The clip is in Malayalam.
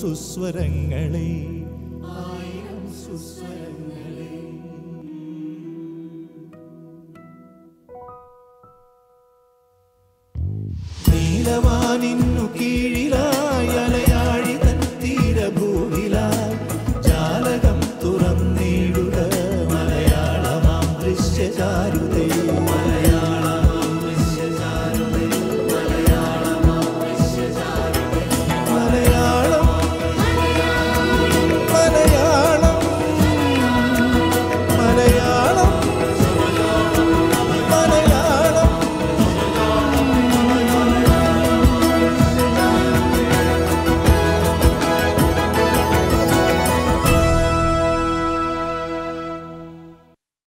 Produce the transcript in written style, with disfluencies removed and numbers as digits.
സുസ്വരങ്ങളെ ആയിരം സുസ്വരങ്ങൾ